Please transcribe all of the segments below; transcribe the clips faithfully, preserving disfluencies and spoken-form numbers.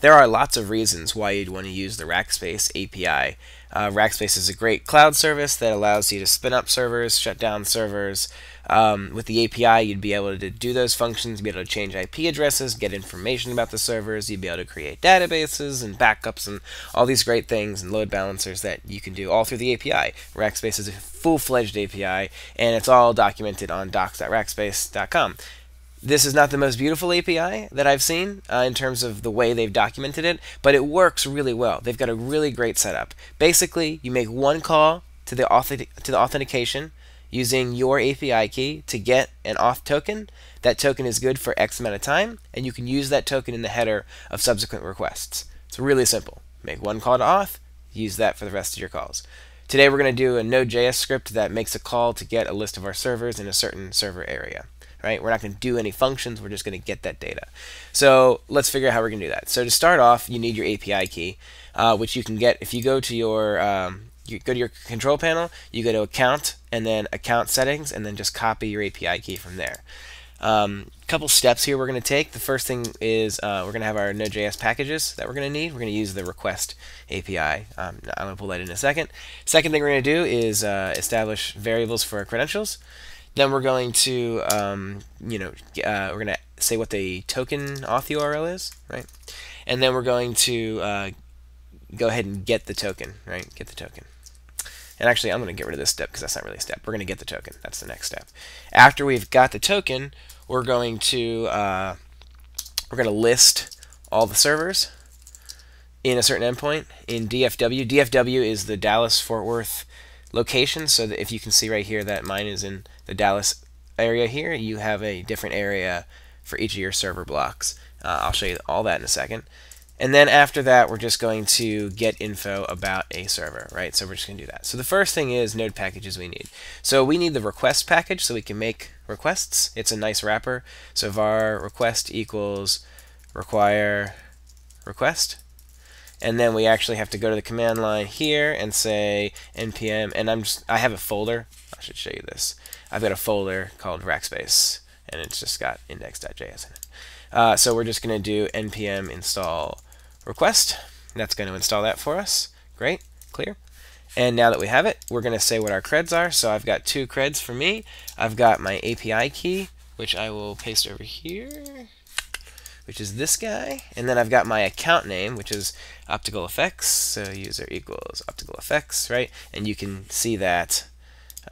There are lots of reasons why you'd want to use the Rackspace A P I. Uh, Rackspace is a great cloud service that allows you to spin up servers, shut down servers. Um, with the A P I, you'd be able to do those functions, be able to change I P addresses, get information about the servers, you'd be able to create databases and backups and all these great things and load balancers that you can do all through the A P I. Rackspace is a full-fledged A P I, and it's all documented on docs dot rackspace dot com. This is not the most beautiful A P I that I've seen uh, in terms of the way they've documented it, but it works really well. They've got a really great setup. Basically, you make one call to the, auth to the authentication using your A P I key to get an auth token. That token is good for X amount of time, and you can use that token in the header of subsequent requests. It's really simple. Make one call to auth, use that for the rest of your calls. Today we're going to do a Node dot J S script that makes a call to get a list of our servers in a certain server area. Right? We're not going to do any functions, we're just going to get that data. So let's figure out how we're going to do that. So to start off, you need your A P I key, uh, which you can get if you go to your um, you go to your control panel, you go to account, and then account settings, and then just copy your A P I key from there. A um, couple steps here we're going to take. The first thing is uh, we're going to have our Node dot J S packages that we're going to need. We're going to use the request A P I. Um, I'm going to pull that in a second. Second thing we're going to do is uh, establish variables for our credentials. Then we're going to, um, you know, uh, we're going to say what the token auth U R L is, right? And then we're going to uh, go ahead and get the token, right? Get the token. And actually, I'm going to get rid of this step because that's not really a step. We're going to get the token. That's the next step. After we've got the token, we're going to uh, we're going to list all the servers in a certain endpoint in D F W. D F W is the Dallas-Fort Worth location, so that if you can see right here that mine is in the Dallas area here, you have a different area for each of your server blocks. Uh, I'll show you all that in a second. And then after that, we're just going to get info about a server, right? So we're just going to do that. So the first thing is node packages we need. So we need the request package so we can make requests. It's a nice wrapper. So var request equals require request. And then we actually have to go to the command line here and say npm, and I'm just, I have a folder, I should show you this. I've got a folder called Rackspace, and it's just got index dot J S in it. Uh, so we're just going to do npm install request. That's going to install that for us. Great, clear. And now that we have it, we're going to say what our creds are. So I've got two creds for me. I've got my A P I key, which I will paste over here, which is this guy, and then I've got my account name, which is OpticalFX, so user equals OpticalFX, right? And you can see that,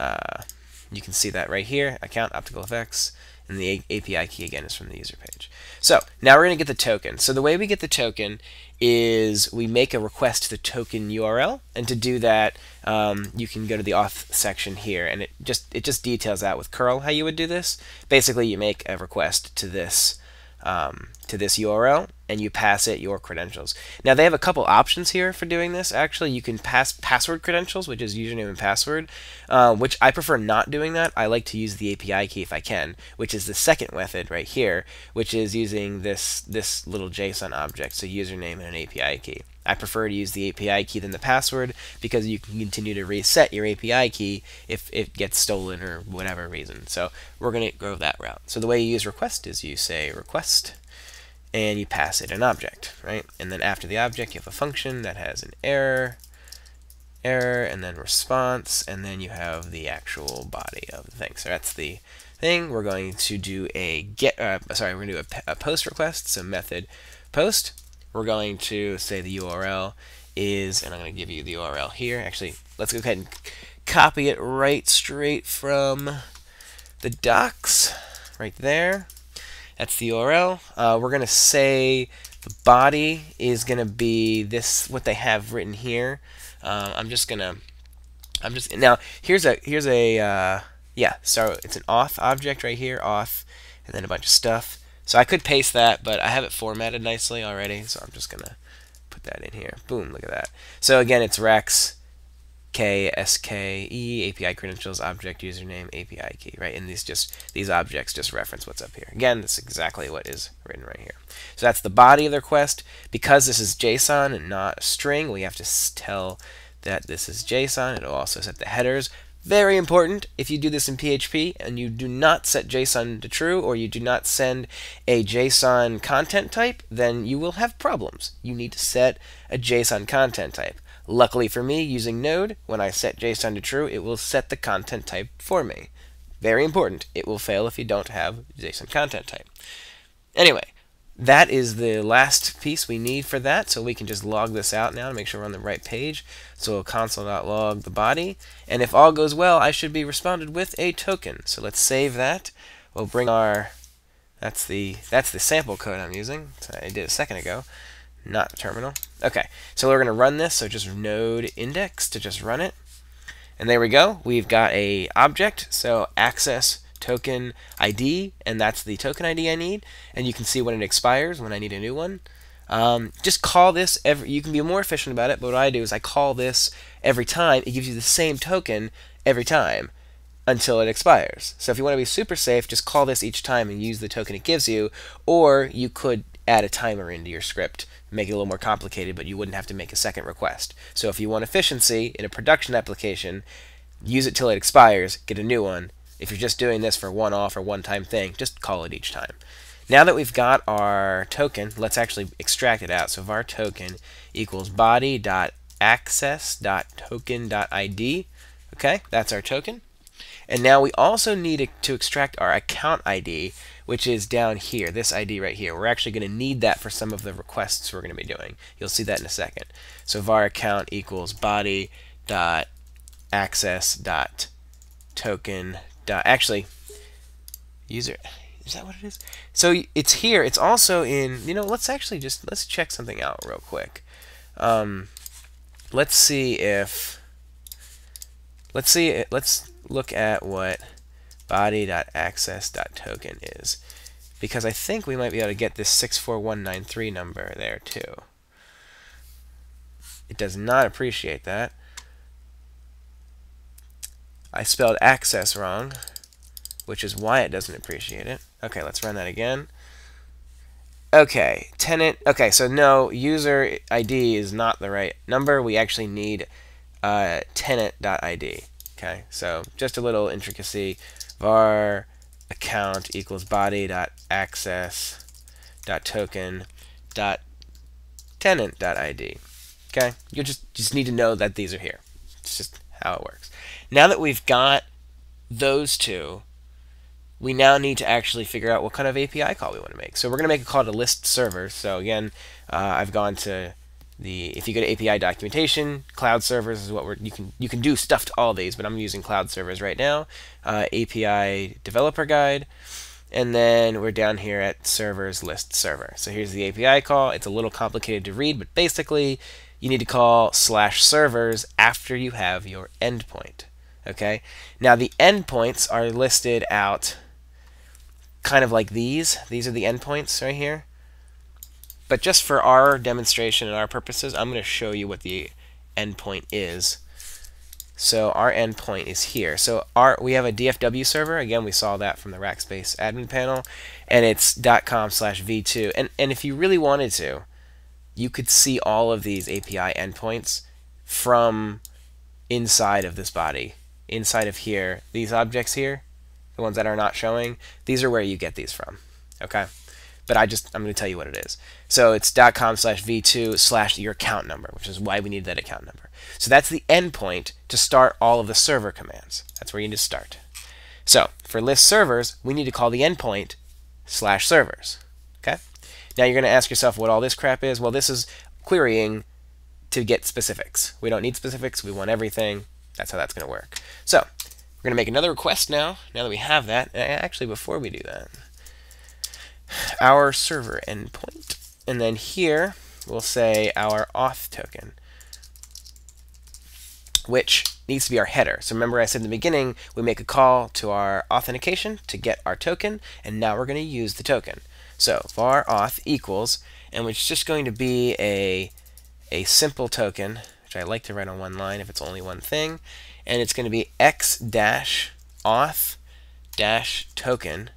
uh, you can see that right here, account OpticalFX, and the A P I key again is from the user page. So now we're going to get the token. So the way we get the token is we make a request to the token U R L, and to do that, um, you can go to the auth section here, and it just it just details out with curl how you would do this. Basically, you make a request to this. Um, to this U R L, and you pass it your credentials. Now they have a couple options here for doing this. Actually, you can pass password credentials, which is username and password, uh, which I prefer not doing that. I like to use the A P I key if I can, which is the second method right here, which is using this this little JSON object, so username and an A P I key. I prefer to use the A P I key than the password because you can continue to reset your A P I key if it gets stolen or whatever reason. So we're going to go that route. So the way you use request is you say request and you pass it an object, right? And then after the object, you have a function that has an error, error, and then response, and then you have the actual body of the thing. So that's the thing. We're going to do a get, uh, sorry, we're going to do a, a post request, so method post. We're going to say the U R L is, and I'm going to give you the U R L here. Actually, let's go ahead and copy it right straight from the docs right there. That's the U R L. Uh, we're going to say the body is going to be this, what they have written here. Uh, I'm just going to, I'm just, now here's a, here's a, uh, yeah, so it's an auth object right here, auth, and then a bunch of stuff. So I could paste that, but I have it formatted nicely already, so I'm just going to put that in here. Boom, look at that. So again, it's Rackspace K S K E A P I credentials object username A P I key, right? And these just these objects just reference what's up here. Again, that's exactly what is written right here. So that's the body of the request. Because this is JSON and not a string, we have to tell that this is JSON. It'll also set the headers. Very important, if you do this in P H P and you do not set JSON to true, or you do not send a JSON content type, then you will have problems. You need to set a JSON content type. Luckily for me, using Node, when I set JSON to true, it will set the content type for me. Very important. It will fail if you don't have JSON content type. Anyway, that is the last piece we need for that, so we can just log this out now to make sure we're on the right page. So console.log the body, and if all goes well, I should be responded with a token. So let's save that. We'll bring our that's the that's the sample code I'm using. So I did a second ago, not terminal. Okay, so we're gonna run this. So just node index to just run it. And there we go. We've got a object, so access token I D, and that's the token I D I need. And you can see when it expires, when I need a new one. Um, just call this every, you can be more efficient about it, but what I do is I call this every time. It gives you the same token every time until it expires. So if you want to be super safe, just call this each time and use the token it gives you, or you could add a timer into your script, make it a little more complicated, but you wouldn't have to make a second request. So if you want efficiency in a production application, use it till it expires, get a new one. If you're just doing this for one-off or one-time thing, just call it each time. Now that we've got our token, let's actually extract it out. So var token equals body.access.token.id. Okay, that's our token. And now we also need to extract our account I D, which is down here, this I D right here. We're actually going to need that for some of the requests we're going to be doing. You'll see that in a second. So var account equals body.access.token. Actually, user, is that what it is? So it's here. It's also in, you know, let's actually just, let's check something out real quick. Um, let's see if, let's see, it, let's look at what body.access.token is, because I think we might be able to get this six four one nine three number there too. It does not appreciate that. I spelled access wrong, which is why it doesn't appreciate it. Okay, let's run that again. Okay, tenant. Okay, so no, user I D is not the right number. We actually need uh, tenant.id. Okay, so just a little intricacy. Var account equals body.access.token.tenant.id. Okay, you just just need to know that these are here. It's just how it works. Now that we've got those two, we now need to actually figure out what kind of A P I call we want to make. So we're going to make a call to list server. So again, uh, I've gone to the, if you go to A P I documentation, cloud servers is what we're, you can, you can do stuff to all these, but I'm using cloud servers right now, uh, A P I developer guide, and then we're down here at servers list server. So here's the A P I call. It's a little complicated to read, but basically you need to call slash servers after you have your endpoint. Okay, now the endpoints are listed out kind of like these. These are the endpoints right here. But just for our demonstration and our purposes, I'm going to show you what the endpoint is. So our endpoint is here. So our, we have a D F W server. Again, we saw that from the Rackspace admin panel. And it's dot com slash v two. And, and if you really wanted to, you could see all of these A P I endpoints from inside of this body. Inside of here, these objects here, the ones that are not showing, these are where you get these from. Okay, but I just I'm going to tell you what it is. So it's dot com slash v two slash your account number, which is why we need that account number. So that's the endpoint to start all of the server commands. That's where you need to start. So for list servers, we need to call the endpoint slash servers. Okay. Now you're going to ask yourself what all this crap is. Well, this is querying to get specifics. We don't need specifics. We want everything. That's how that's going to work. So we're going to make another request now, now that we have that. Actually, before we do that, our server endpoint. And then here, we'll say our auth token, which needs to be our header. So remember I said in the beginning, we make a call to our authentication to get our token, and now we're going to use the token. So var auth equals, and it's just going to be a, a simple token, which I like to write on one line if it's only one thing, and it's going to be x-auth-token,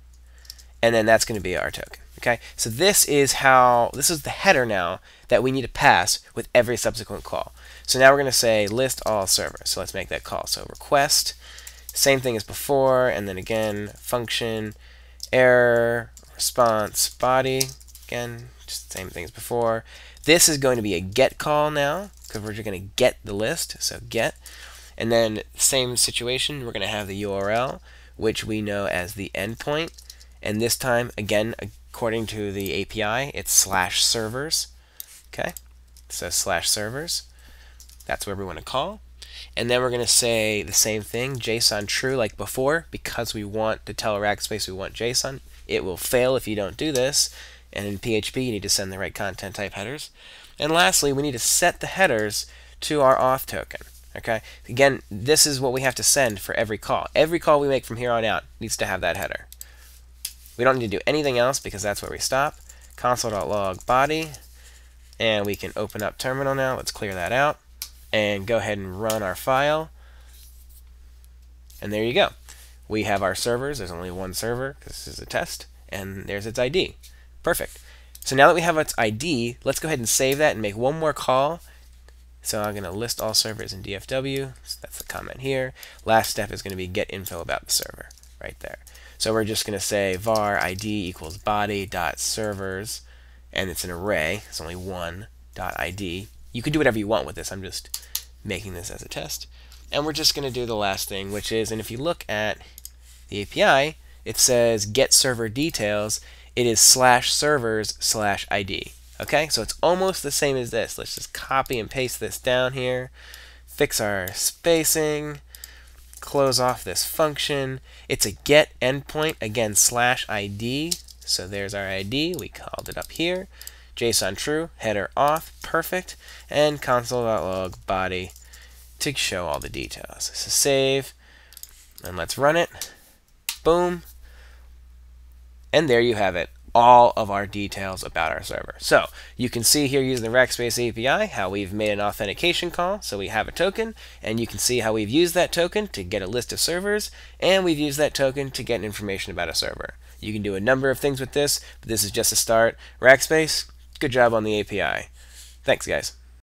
and then that's going to be our token. Okay, so this is how, this is the header now that we need to pass with every subsequent call. So now we're going to say list all servers. So let's make that call. So request, same thing as before, and then again, function, error, response, body, again, just same thing as before. This is going to be a get call now, because we're just going to get the list, so get. And then same situation, we're going to have the U R L, which we know as the endpoint. And this time, again, according to the A P I, it's slash servers. Okay, so slash servers. That's where we want to call. And then we're going to say the same thing, JSON true like before, because we want to tell Rackspace we want JSON. It will fail if you don't do this. And in P H P, you need to send the right content type headers. And lastly, we need to set the headers to our auth token. Okay, again, this is what we have to send for every call. Every call we make from here on out needs to have that header. We don't need to do anything else because that's where we stop. Console.log body. And we can open up terminal now. Let's clear that out. And go ahead and run our file. And there you go. We have our servers. There's only one server because this is a test. And there's its I D. Perfect. So now that we have its I D, let's go ahead and save that and make one more call. So I'm going to list all servers in D F W. So that's the comment here. Last step is going to be get info about the server right there. So we're just going to say var I D equals body dot servers, and it's an array. It's only one dot I D. You can do whatever you want with this. I'm just making this as a test. And we're just going to do the last thing, which is, and if you look at the A P I, it says get server details. It is slash servers slash I D. Okay, so it's almost the same as this. Let's just copy and paste this down here, fix our spacing, close off this function. It's a get endpoint, again, slash I D. So there's our I D. We called it up here. JSON true, header auth, perfect, and console.log body to show all the details. So save, and let's run it. Boom. And there you have it, all of our details about our server. So you can see here using the Rackspace A P I how we've made an authentication call. So we have a token, and you can see how we've used that token to get a list of servers, and we've used that token to get information about a server. You can do a number of things with this, but this is just a start. Rackspace, good job on the A P I. Thanks, guys.